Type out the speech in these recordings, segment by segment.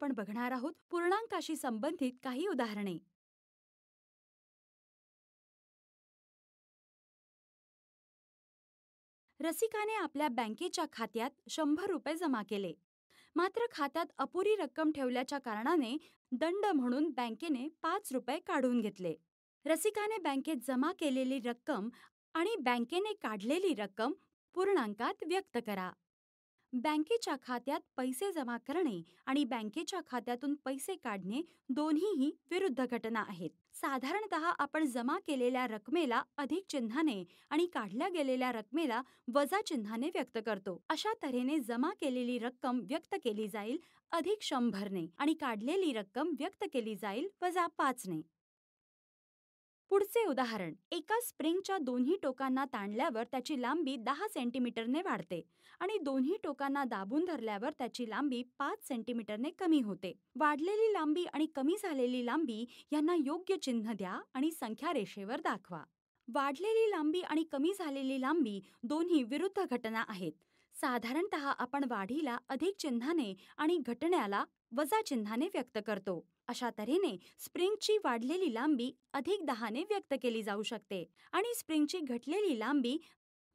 आपण बघणार आहोत पूर्णांकाशी संबंधित काही उदाहरणे। रसिकाने आपल्या बँकेच्या खात्यात 100 रुपये जमा केले, मात्र खात्यात अपुरी रक्कम ठेवल्याच्या कारणाने दंड म्हणून बँकेने 5 रुपये काढून घेतले। रसिकाने बँकेत जमा केलेली रक्कम आणि बँकेने काढलेली रक्कम पूर्णांकात व्यक्त करा। बँकेच्या खात्यात पैसे जमा करणे आणि बँकेच्या खात्यातून पैसे काढणे दोन्हीही विरुद्ध घटना आहेत। साधारणतः आपण जमा केलेल्या रकमेला अधिक चिन्हाने आणि काढल्या गेलेल्या रकमेला वजा चिन्हाने व्यक्त करतो। अशा तऱ्हेने जमा केलेली रक्कम व्यक्त केली जाईल अधिक 100 ने आणि काढलेली रक्कम व्यक्त केली जाईल वजा 5 ने। पुढचे उदाहरण, एका स्प्रिंगच्या दोन्ही टोकांना ताणल्यावर त्याची लांबी 10 सेंटीमीटरने वाढते आणि दोन्ही टोकांना दाबून धरल्यावर त्याची लांबी 5 सेंटीमीटरने कमी होते। वाढलेली लांबी आणि कमी झालेली लांबी यांना योग्य चिन्ह द्या आणि संख्या रेषेवर दाखवा। वाढलेली लांबी आणि कमी झालेली लांबी दोन्ही विरुद्ध घटना आहेत। साधारणतः आपण वाढीला अधिक चिन्हाने आणि घटण्याला वजा चिन्हाने व्यक्त करतो। अशा तऱ्हेने स्प्रिंगची वाढलेली लांबी अधिक 10 ने व्यक्त केली जाऊ शकते आणि स्प्रिंगची घटलेली लांबी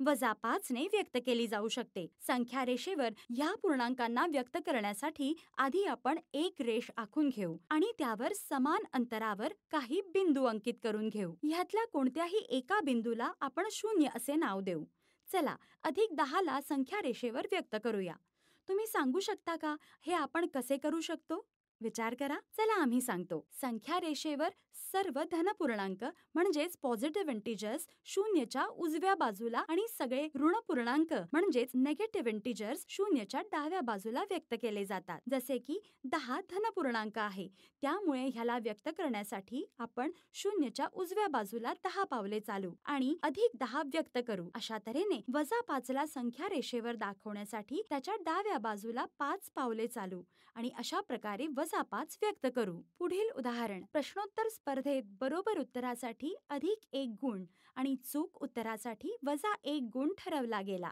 वजा 5 ने व्यक्त केली जाऊ शकते। संख्या रेषेवर या पूर्णांकांना व्यक्त करण्यासाठी आधी आपण एक रेष आखून घेऊ आणि त्यावर समान अंतरावर काही बिंदू अंकित करून घेऊ। यातल्या कोणत्याही एका बिंदूला आपण 0 असे नाव देऊ। चला अधिक 10 ला संख्या रेषेवर व्यक्त करूया। तुम्ही सांगू शकता का हे आपण कसे करू शकतो? विचार करा। चला आम्ही सांगतो। संख्या रेषेवर सर्व धनपूर्णांक म्हणजेच पॉझिटिव्ह इंटिजर्स 0च्या उजव्या बाजूला आणि सगळे ऋणपूर्णांक म्हणजेच नेगेटिव्ह इंटिजर्स 0च्या डाव्या बाजूला व्यक्त केले जातात। जसे की 10 धनपूर्णांक आहे, त्यामुळे ह्याला व्यक्त करण्यासाठी आपण 0च्या उजव्या बाजूला 10 पावले चालू आणि अधिक 10 व्यक्त करू। अशा तऱ्हेने वजा 5 ला संख्या रेषेवर दाखवण्यासाठी त्याच्या डाव्या बाजूला 5 पावले चालू आणि अशा प्रकारे 5 व्यक्त करू। पुढील उदाहरण, प्रश्नोत्तर स्पर्धेत बरोबर उत्तरासाठी अधिक 1 गुण आणि चूक उत्तरासाठी वजा 1 गुण ठरवला गेला।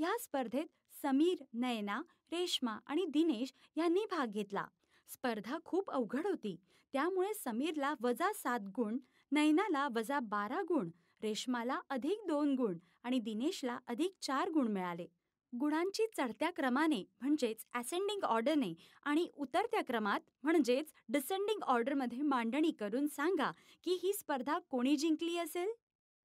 या स्पर्धेत समीर, नयना, रेश्मा आणि दिनेश यांनी भाग घेतला। स्पर्धा खूप अवघड होती, त्यामुळे समीरला वजा 7 गुण, नयनाला वजा 12 गुण, रेश्माला अधिक 2 गुण आणि दिनेशला अधिक 4 गुण मिळाले। गुणांची चढत्या क्रमाने म्हणजेच असेंडिंग ऑर्डरने आणि उतरत्या क्रमात म्हणजेच डिसेंडिंग ऑर्डरमध्ये मांडणी करून सांगा की ही स्पर्धा कोणी जिंकली असेल।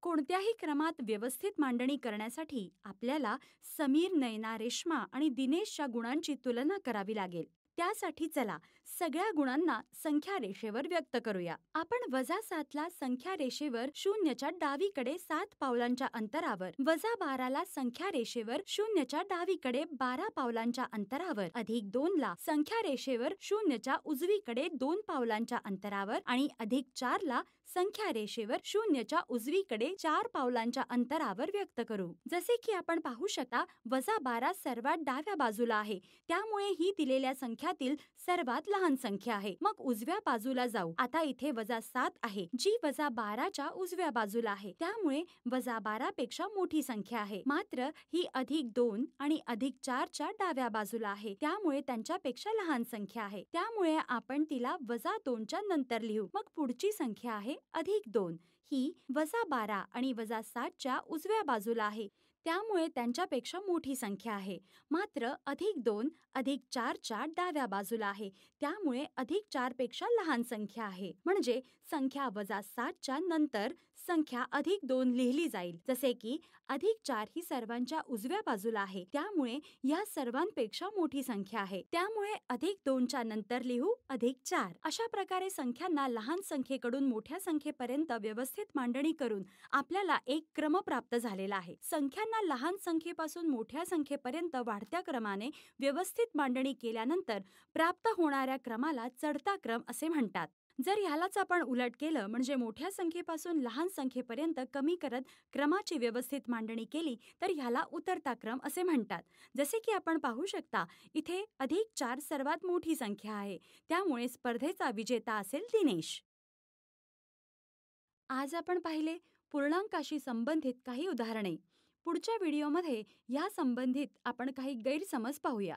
कोणत्याही क्रमात व्यवस्थित मांडणी करण्यासाठी आपल्याला समीर, नयना, रेश्मा आणि दिनेशच्या गुणांची तुलना करावी लागेल। त्यासाठी चला सगळ्या गुणांना संख्या रेषेवर व्यक्त करूया। आपण वजा 7 ला संख्या रेषेवर 0च्या डावीकडे 7 पावलांच्या अंतरावर, वजा 12 ला संख्या रेषेवर 0च्या डावीकडे 12 पावलांच्या अंतरावर, अधिक 2 ला संख्या रेषेवर 0च्या उजवीकडे 2 पावलांच्या अंतरावर आणि अधिक 4 ला संख्या रेषेवर 0च्या उजवीकडे 4 पावलांच्या अंतरावर व्यक्त करू। जसे की आपण पाहू शकता, वजा 12 सर्वात डाव्या बाजूला आहे, त्यामुळे ही दिलेल्या संख्यातील सर्वात लहान संख्या आहे। मग उजव्या बाजूला जाऊ। आता इथे वजा 7 आहे, जी वजा 12च्या उजव्या बाजूला आहे, त्यामुळे वजा 12 पेक्षा मोठी संख्या आहे। मात्र ही अधिक 2 आणि अधिक 4च्या डाव्या बाजूला आहे, त्यामुळे त्यांच्यापेक्षा लहान संख्या आहे, त्यामुळे आपण तिला वजा 2च्या नंतर लिहू। मग पुढची संख्या आहे अधिक 2, ही वजा 12 आणि वजा 7च्या उजव्या बाजूला आहे, त्यामुळे त्यांच्यापेक्षा मोठी संख्या आहे। मात्र अधिक 2 अधिक 4च्या डाव्या बाजूला आहे, त्यामुळे अधिक 4 पेक्षा लहान संख्या आहे। म्हणजे संख्या वजा 7च्या नंतर संख्या अधिक 2 लिहिली जाईल। जसे की अधिक 4 ही सर्वांच्या उजव्या बाजूला आहे, त्यामुळे या सर्वांपेक्षा मोठी संख्या आहे, त्यामुळे अधिक 2च्या नंतर लिहू अधिक 4। अशा प्रकारे संख्यांना लहान संख्येकडून मोठ्या संख्येपर्यंत व्यवस्थित मांडणी करून आपल्याला एक क्रम प्राप्त झालेला आहे। संख्यांना लहान संख्येपासून मोठ्या संख्येपर्यंत वाढत्या क्रमाने व्यवस्थित मांडणी केल्यानंतर प्राप्त होणाऱ्या क्रमाला चढता क्रम असे म्हणतात। जर ह्यालाच आपण उलट केलं म्हणजे मोठ्या संख्येपासून लहान संख्येपर्यंत कमी करत क्रमाची व्यवस्थित मांडणी केली तर ह्याला उतरता क्रम असे म्हणतात। जसे की आपण पाहू शकता, इथे अधिक 4 सर्वात मोठी संख्या आहे, त्यामुळे स्पर्धेचा विजेता असेल दिनेश। आज आपण पाहिले पूर्णांकाशी संबंधित काही उदाहरणे। पुढच्या व्हिडिओमध्ये या संबंधित आपण काही गैरसमज पाहूया।